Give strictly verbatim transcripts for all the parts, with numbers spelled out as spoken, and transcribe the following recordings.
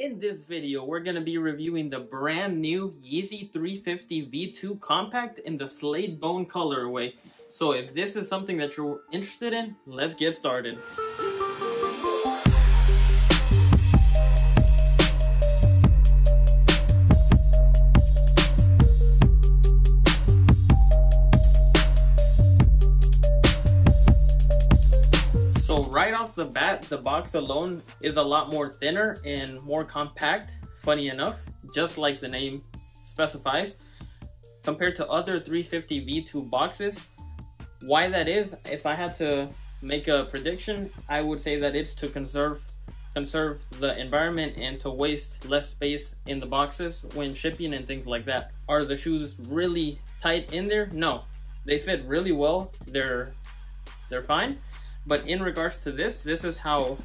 In this video, we're going to be reviewing the brand new Yeezy three fifty V two Compact in the Slate Bone colorway. So if this is something that you're interested in, let's get started. Right off the bat, the box alone is a lot more thinner and more compact, funny enough, just like the name specifies, compared to other three fifty V two boxes. Why that is, if I had to make a prediction, I would say that it's to conserve conserve the environment and to waste less space in the boxes when shipping and things like that. Are the shoes really tight in there? No, they fit really well. They're they're fine. But in regards to this, this is how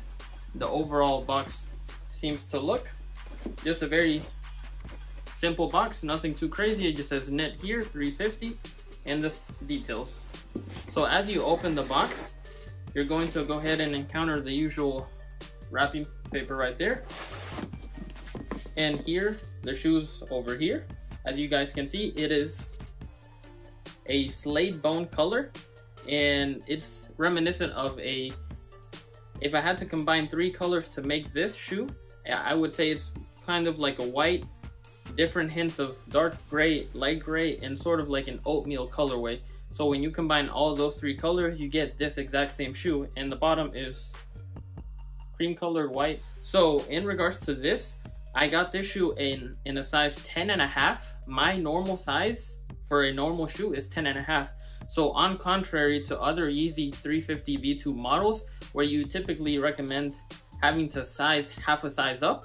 the overall box seems to look. Just a very simple box, nothing too crazy. It just says knit here, three fifty, and the details. So as you open the box, you're going to go ahead and encounter the usual wrapping paper right there. And here, the shoes over here. As you guys can see, it is a slate bone color. And it's reminiscent of a, if I had to combine three colors to make this shoe, I would say it's kind of like a white, different hints of dark gray, light gray, and sort of like an oatmeal colorway. So when you combine all those three colors, you get this exact same shoe, and the bottom is cream colored white. So in regards to this, I got this shoe in, in a size ten and a half. My normal size for a normal shoe is ten and a half. So on contrary to other Yeezy three fifty V two models, where you typically recommend having to size half a size up.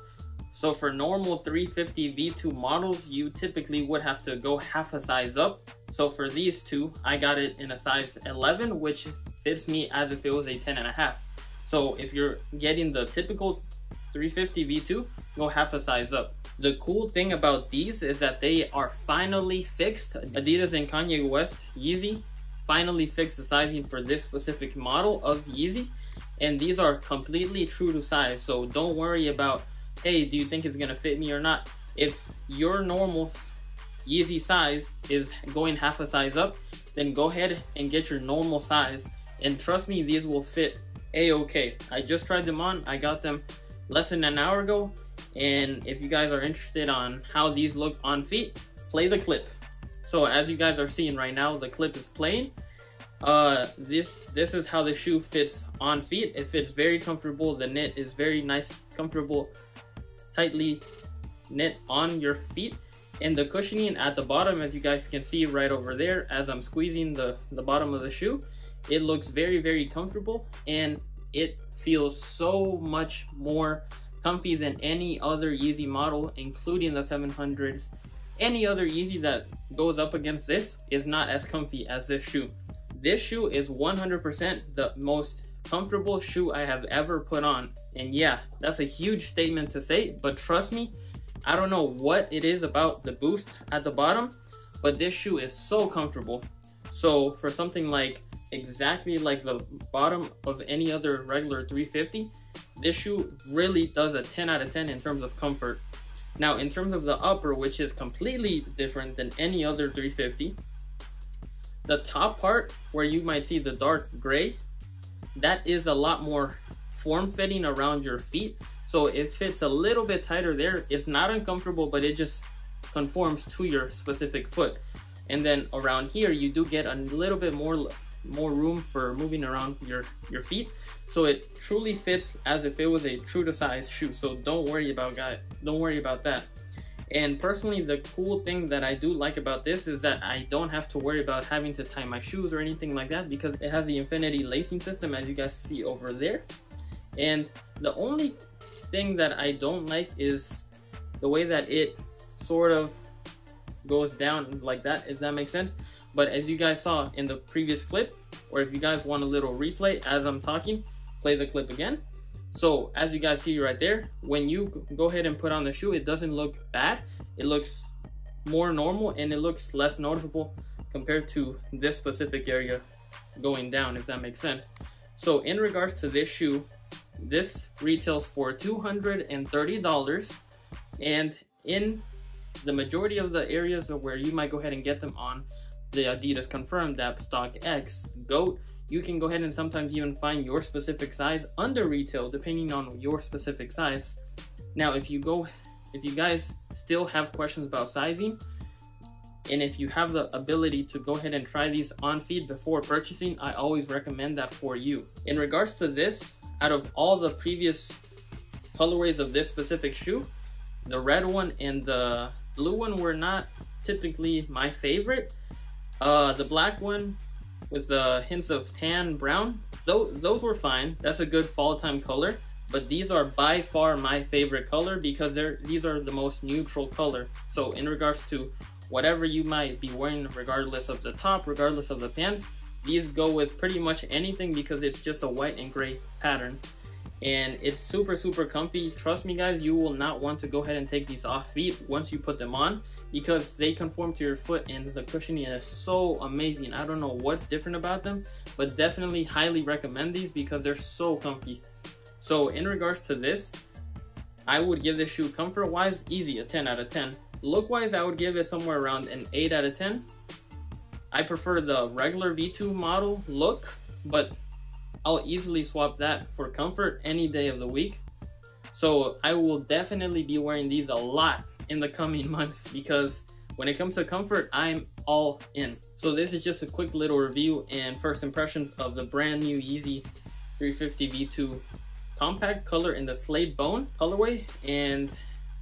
So for normal three fifty V two models, you typically would have to go half a size up. So for these two, I got it in a size eleven, which fits me as if it was a ten and a half. So if you're getting the typical three fifty V two, go half a size up. The cool thing about these is that they are finally fixed. Adidas and Kanye West Yeezy finally fixed the sizing for this specific model of Yeezy, and these are completely true to size. So don't worry about, hey, do you think it's gonna fit me or not? If your normal Yeezy size is going half a size up, then go ahead and get your normal size, and trust me, these will fit a-okay. I just tried them on. I got them less than an hour ago, and if you guys are interested on how these look on feet, play the clip. So as you guys are seeing right now, the clip is playing. Uh, this this is how the shoe fits on feet. It fits very comfortable. The knit is very nice, comfortable, tightly knit on your feet. And the cushioning at the bottom, as you guys can see right over there, as I'm squeezing the, the bottom of the shoe, it looks very, very comfortable, and it feels so much more comfy than any other Yeezy model, including the seven hundreds. Any other Yeezy that goes up against this is not as comfy as this shoe. This shoe is one hundred percent the most comfortable shoe I have ever put on. And yeah, that's a huge statement to say, but trust me, I don't know what it is about the boost at the bottom, but this shoe is so comfortable. So for something like exactly like the bottom of any other regular three fifty, this shoe really does a ten out of ten in terms of comfort. Now, in terms of the upper, which is completely different than any other three fifty, the top part where you might see the dark gray, that is a lot more form-fitting around your feet. So it fits a little bit tighter there. It's not uncomfortable, but it just conforms to your specific foot. And then around here, you do get a little bit more more room for moving around your your feet, so it truly fits as if it was a true to size shoe. So don't worry about guys don't worry about that. And personally, the cool thing that I do like about this is that I don't have to worry about having to tie my shoes or anything like that, because it has the infinity lacing system, as you guys see over there. And the only thing that I don't like is the way that it sort of goes down like that, if that makes sense. But as you guys saw in the previous clip, or if you guys want a little replay as I'm talking, play the clip again. So as you guys see right there, when you go ahead and put on the shoe, it doesn't look bad. It looks more normal, and it looks less noticeable compared to this specific area going down, if that makes sense. So in regards to this shoe, This retails for two hundred thirty dollars, and in the majority of the areas where you might go ahead and get them on the Adidas Confirmed App, StockX, Goat, you can go ahead and sometimes even find your specific size under retail depending on your specific size. Now, if you go, if you guys still have questions about sizing, and if you have the ability to go ahead and try these on feet before purchasing, I always recommend that for you. In regards to this, out of all the previous colorways of this specific shoe, the red one and the blue one were not typically my favorite. Uh, the black one with the hints of tan brown, those, those were fine. That's a good fall time color, but these are by far my favorite color because they're these are the most neutral color. So in regards to whatever you might be wearing, regardless of the top, regardless of the pants, these go with pretty much anything because it's just a white and gray pattern. And it's super, super comfy. Trust me guys, you will not want to go ahead and take these off feet once you put them on because they conform to your foot, and the cushioning is so amazing. I don't know what's different about them, but definitely highly recommend these because they're so comfy. So in regards to this, I would give this shoe comfort-wise, easy, a ten out of ten. Look-wise, I would give it somewhere around an eight out of ten. I prefer the regular V two model look, but I'll easily swap that for comfort any day of the week. So I will definitely be wearing these a lot in the coming months because when it comes to comfort, I'm all in. So this is just a quick little review and first impressions of the brand new Yeezy three fifty V two Compact color in the Slate Bone colorway, and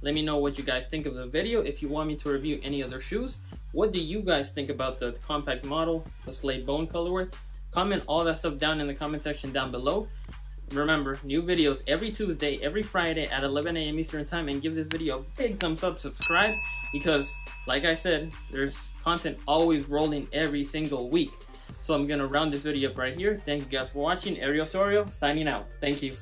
let me know what you guys think of the video. If you want me to review any other shoes, what do you guys think about the compact model, the Slate Bone colorway? Comment all that stuff down in the comment section down below. Remember, new videos every Tuesday, every Friday at eleven A M Eastern time, and give this video a big thumbs up, subscribe, because like I said, there's content always rolling every single week. So I'm gonna round this video up right here. Thank you guys for watching. Ariel Osorio signing out. Thank you.